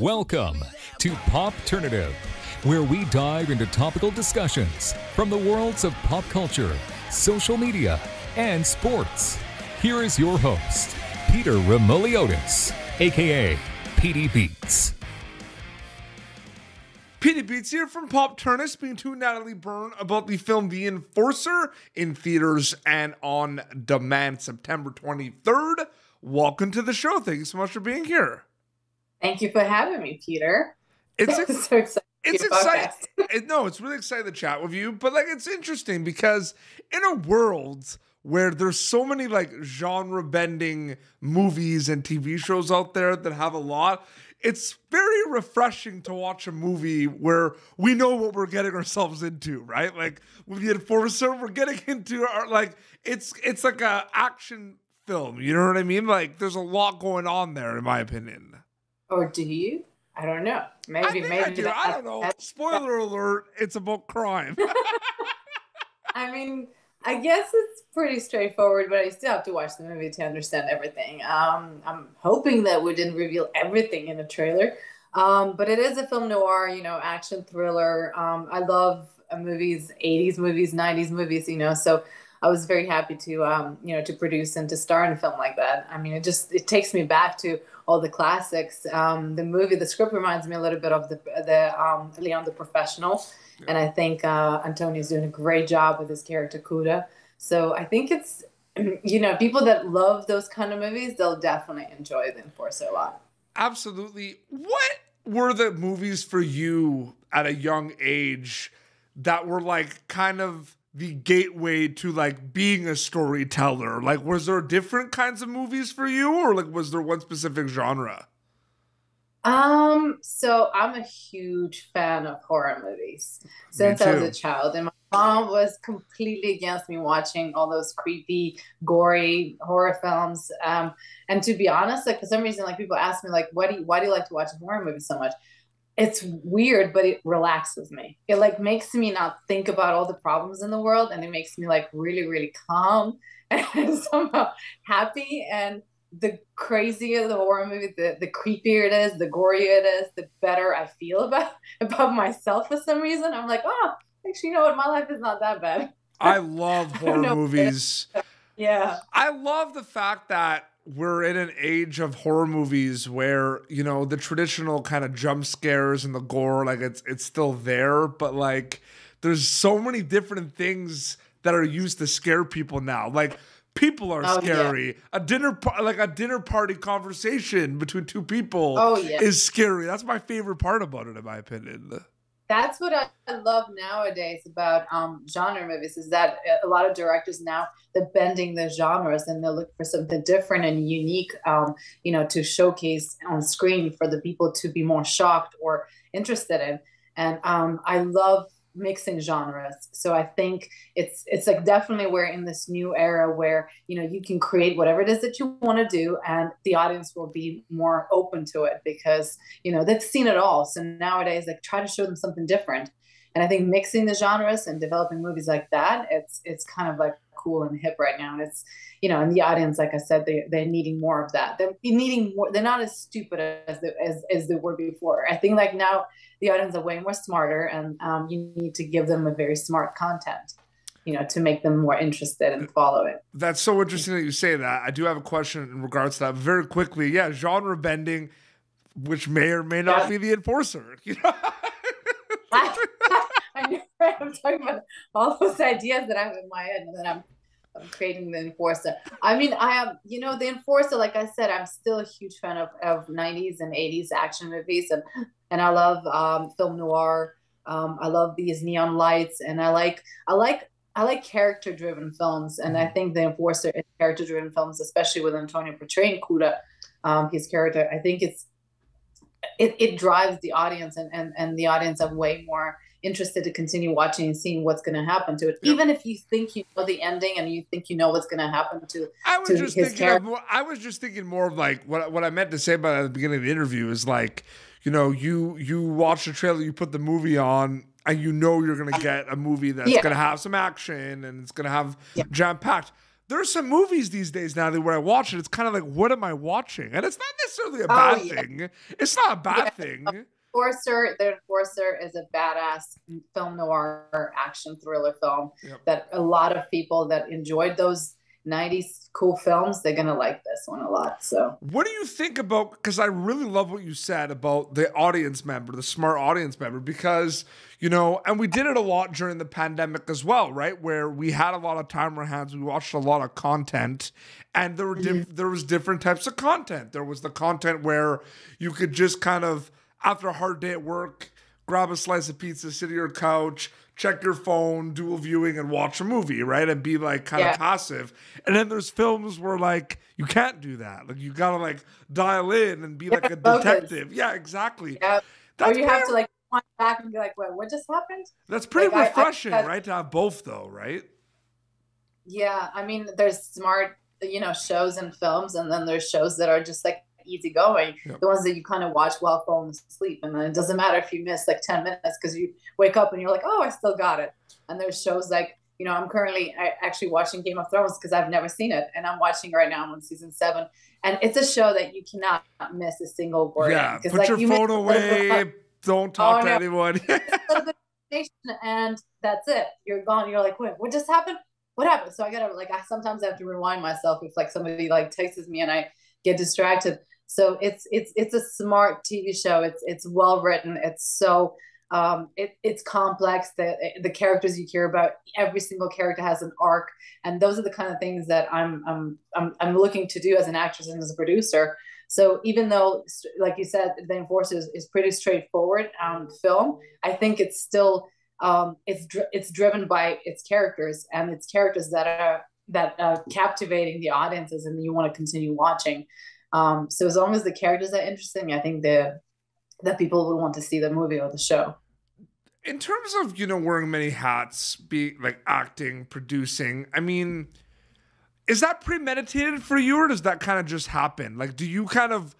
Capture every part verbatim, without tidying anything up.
Welcome to Popternative, where we dive into topical discussions from the worlds of pop culture, social media, and sports. Here is your host, Peter Romoliotis, aka Petey Beats. Petey Beats here from Popternative, speaking to Natalie Burn about the film The Enforcer in theaters and on demand September twenty-third. Welcome to the show. Thank you so much for being here. Thank you for having me, Peter. It's ex so exciting. It's exciting. It, no, it's really exciting to chat with you. But like, it's interesting because in a world where there's so many like genre bending movies and T V shows out there that have a lot, it's very refreshing to watch a movie where we know what we're getting ourselves into, right? Like with The Enforcer, we're getting into our like it's it's like an action film. You know what I mean? Like there's a lot going on there, in my opinion. Or do you? I don't know. Maybe, I think maybe I do. That, I don't know. That, Spoiler that. alert, it's about crime. I mean, I guess it's pretty straightforward, but I still have to watch the movie to understand everything. Um, I'm hoping that we didn't reveal everything in the trailer. Um, but it is a film noir, you know, action thriller. Um, I love movies, eighties movies, nineties movies, you know, so I was very happy to, um, you know, to produce and to star in a film like that. I mean, it just, it takes me back to all the classics. Um, the movie, the script reminds me a little bit of the, the um, Leon the Professional. Yeah. And I think uh, Antonio's doing a great job with his character, Kuda. So I think it's, you know, people that love those kind of movies, they'll definitely enjoy The Enforcer a lot. Absolutely. What were the movies for you at a young age that were like kind of the gateway to like being a storyteller? Like, was there different kinds of movies for you, or like was there one specific genre? Um, so I'm a huge fan of horror movies since I was a child, and my mom was completely against me watching all those creepy, gory horror films. Um, and to be honest, like for some reason, like people ask me, like, why do you, why do you like to watch horror movies so much? It's weird, but it relaxes me. It like makes me not think about all the problems in the world, and it makes me like really, really calm and somehow happy. And the crazier the horror movie, the, the creepier it is, the gorier it is, the better I feel about, about myself for some reason. I'm like, oh, actually, you know what? My life is not that bad. I love horror I movies. Yeah. I love the fact that we're in an age of horror movies where, you know, the traditional kind of jump scares and the gore, like it's it's still there, but like there's so many different things that are used to scare people now. Like people are oh, scary. Yeah. A dinner like a dinner party conversation between two people oh, yeah. is scary. That's my favorite part about it, in my opinion. That's what I love nowadays about um, genre movies, is that a lot of directors now, they're bending the genres and they're looking for something different and unique, um, you know, to showcase on screen for the people to be more shocked or interested in. And um, I love mixing genres. So I think it's it's like definitely we're in this new era where, you know, you can create whatever it is that you want to do and the audience will be more open to it because, you know, they've seen it all. So nowadays, like, try to show them something different. And I think mixing the genres and developing movies like that, it's it's kind of like cool and hip right now. And it's, you know, and the audience, like I said, they, they're needing more of that. They're needing more. They're not as stupid as, the, as, as they were before. I think like now the audience are way more smarter, and um, you need to give them a very smart content, you know, to make them more interested and follow it. That's so interesting that you say that. I do have a question in regards to that very quickly. Yeah. Genre bending, which may or may not yeah. be The Enforcer. You know? I'm talking about all those ideas that I have in my head, and then I'm, I'm creating The Enforcer. I mean, I am, you know, The Enforcer, like I said, I'm still a huge fan of, of nineties and eighties action movies, and, and I love um, film noir. Um, I love these neon lights, and I like, I like, I like character-driven films, and I think The Enforcer is character-driven films, especially with Antonio portraying Kuda, um, his character. I think it's, it, it drives the audience, and, and, and the audience are way more interested to continue watching and seeing what's going to happen to it, even if you think you know the ending and you think you know what's going to happen to. I was to just his thinking. Of, I was just thinking more of like what what I meant to say about at the beginning of the interview is like, you know, you you watch the trailer, you put the movie on, and you know you're going to get a movie that's yeah. going to have some action and it's going to have yeah. jam packed. There's some movies these days, Natalie, where I watch it. It's kind of like, what am I watching? And it's not necessarily a bad oh, yeah. thing. It's not a bad yeah. thing. The Enforcer, The Enforcer is a badass film noir action thriller film yep. that a lot of people that enjoyed those nineties cool films, they're going to like this one a lot. So what do you think about, because I really love what you said about the audience member, the smart audience member, because, you know, and we did it a lot during the pandemic as well, right? Where we had a lot of time on our hands. We watched a lot of content and there were diff- there was different types of content. There was the content where you could just kind of, after a hard day at work, grab a slice of pizza, sit on your couch, check your phone, dual viewing, and watch a movie, right? And be like kind yeah. of passive. And then there's films where like you can't do that. Like you gotta like dial in and be yeah, like a detective. Focus. Yeah, exactly. Yeah. Or you have to like point back and be like, "What? What just happened?" That's pretty like, refreshing, I, I, right? To have both, though, right? Yeah, I mean, there's smart, you know, shows and films, and then there's shows that are just like easygoing, yep. the ones that you kind of watch while falling asleep, and then it doesn't matter if you miss like ten minutes because you wake up and you're like, oh, I still got it. And there's shows like, you know, I'm currently I actually watching Game of Thrones because I've never seen it, and I'm watching right now. I'm on season seven, and it's a show that you cannot miss a single word. Yeah, put like, your you phone away. Don't talk oh, to no. anyone. And that's it. You're gone. You're like, wait, what just happened? What happened? So I gotta like I sometimes I have to rewind myself if like somebody like texts me and I get distracted. So it's it's it's a smart T V show. It's it's well written. It's so um, it it's complex. The the characters you care about. Every single character has an arc, and those are the kind of things that I'm I'm I'm I'm looking to do as an actress and as a producer. So even though, like you said, The Enforcer is, is pretty straightforward um, film, I think it's still um, it's dri it's driven by its characters, and its characters that are that are captivating the audiences, and you want to continue watching. Um, so as long as the characters are interesting, I think that that people would want to see the movie or the show. In terms of, you know, wearing many hats, be like acting, producing, I mean, is that premeditated for you, or does that kind of just happen? Like, do you kind of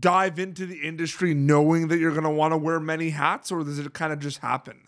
dive into the industry knowing that you're going to want to wear many hats, or does it kind of just happen?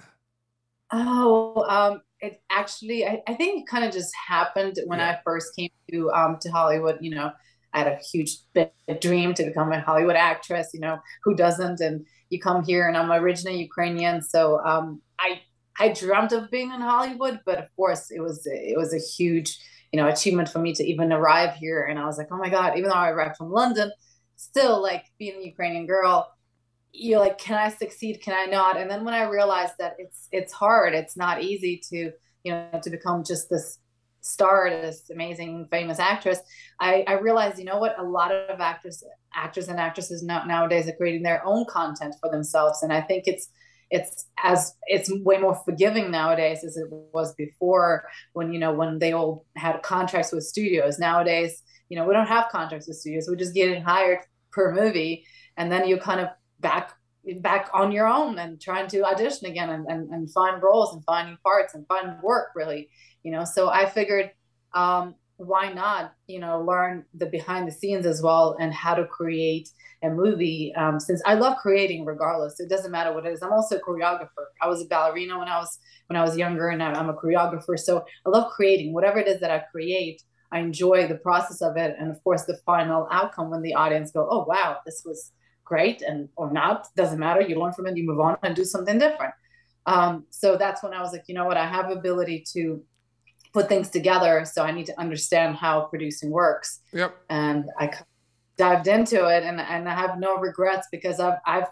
Oh, um, it actually, I, I think it kind of just happened when yeah. I first came to, um, to Hollywood, you know. I had a huge big dream to become a Hollywood actress, you know, who doesn't? And you come here, and I'm originally Ukrainian. So um, I, I dreamt of being in Hollywood, but of course it was, it was a huge, you know, achievement for me to even arrive here. And I was like, oh my God, even though I arrived from London, still like being a Ukrainian girl, you're like, can I succeed? Can I not? And then when I realized that it's, it's hard, it's not easy to, you know, to become just this star, this amazing famous actress, I, I realized, you know what, a lot of actors actors and actresses now, nowadays are creating their own content for themselves, and I think it's it's as it's way more forgiving nowadays as it was before, when you know when they all had contracts with studios. Nowadays, you know, we don't have contracts with studios, we're just getting hired per movie, and then you kind of back back on your own and trying to audition again and, and, and find roles and find parts and find work, really, you know. So I figured, um, why not, you know, learn the behind the scenes as well and how to create a movie. Um, since I love creating regardless, it doesn't matter what it is. I'm also a choreographer. I was a ballerina when I was, when I was younger, and I, I'm a choreographer. So I love creating whatever it is that I create. I enjoy the process of it. And of course the final outcome when the audience go, oh, wow, this was great, and or not, doesn't matter. You learn from it, you move on and do something different. Um, so that's when I was like, you know what, I have ability to put things together, so I need to understand how producing works. Yep. And I dived into it, and, and I have no regrets, because I've, I've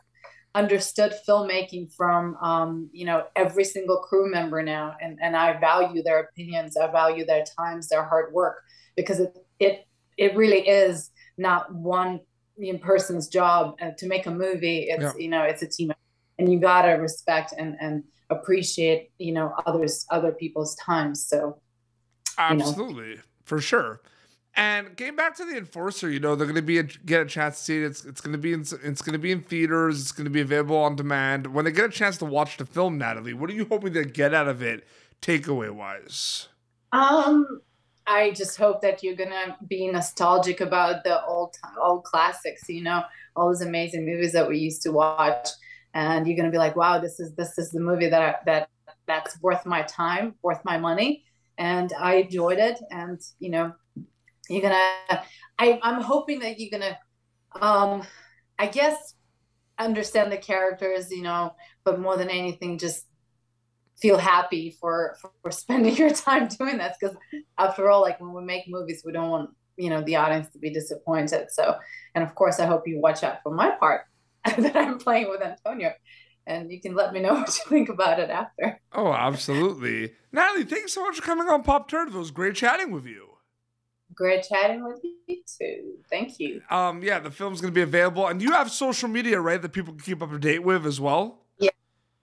understood filmmaking from, um, you know, every single crew member now, and, and I value their opinions, I value their times, their hard work, because it, it, it really is not one in person's job uh, to make a movie. It's yeah. you know, it's a team, and you gotta respect and and appreciate, you know, others other people's time. So absolutely, you know, for sure. And getting back to The Enforcer, you know, they're gonna be a, get a chance to see it. It's it's gonna be in, it's gonna be in theaters. It's gonna be available on demand. When they get a chance to watch the film, Natalie, what are you hoping they get out of it, takeaway wise? Um. I just hope that you're gonna be nostalgic about the old old classics, you know, all those amazing movies that we used to watch, and you're gonna be like, wow, this is this is the movie that I, that that's worth my time, worth my money, and I enjoyed it. And, you know, you're going to, I'm hoping that you're going to, um, I guess, understand the characters, you know, but more than anything, just feel happy for, for spending your time doing this. Because after all, like, when we make movies, we don't want, you know, the audience to be disappointed. So, and of course, I hope you watch out for my part that I'm playing with Antonio. And you can let me know what you think about it after. Oh, absolutely. Natalie, thanks so much for coming on Popternative. It was great chatting with you. Great chatting with you too. Thank you. Um, yeah, the film's going to be available. And you have social media, right, that people can keep up to date with as well? Yeah.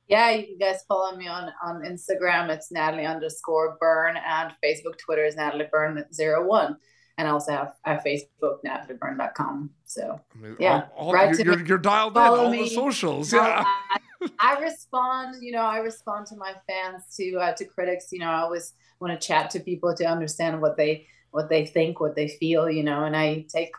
Yeah, you guys follow me on, on Instagram. It's Natalie underscore Burn. And Facebook, Twitter is Natalie Burn zero one. And I also have, have Facebook, natalie burn dot com. So, I mean, yeah. All, all, right you're, you're, you're dialed in, all me. the socials. Yeah. I, I, I respond, you know, I respond to my fans, to uh, to critics. You know, I always want to chat to people to understand what they what they think, what they feel, you know, and I take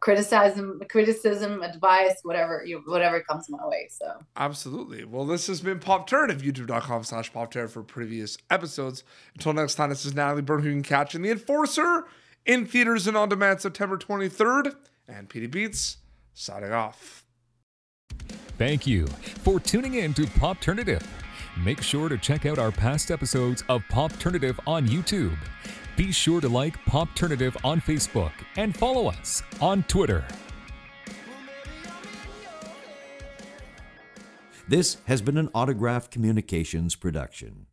criticism, criticism, advice, whatever you, whatever comes my way. So absolutely. Well, this has been Popternative, youtube dot com slash popternative for previous episodes. Until next time, this is Natalie Burn, who you can catch in The Enforcer, in theaters and on demand September twenty-third, and Petey Beats signing off. Thank you for tuning in to Popternative. Make sure to check out our past episodes of Popternative on YouTube. Be sure to like Popternative on Facebook and follow us on Twitter. This has been an Autograph Communications production.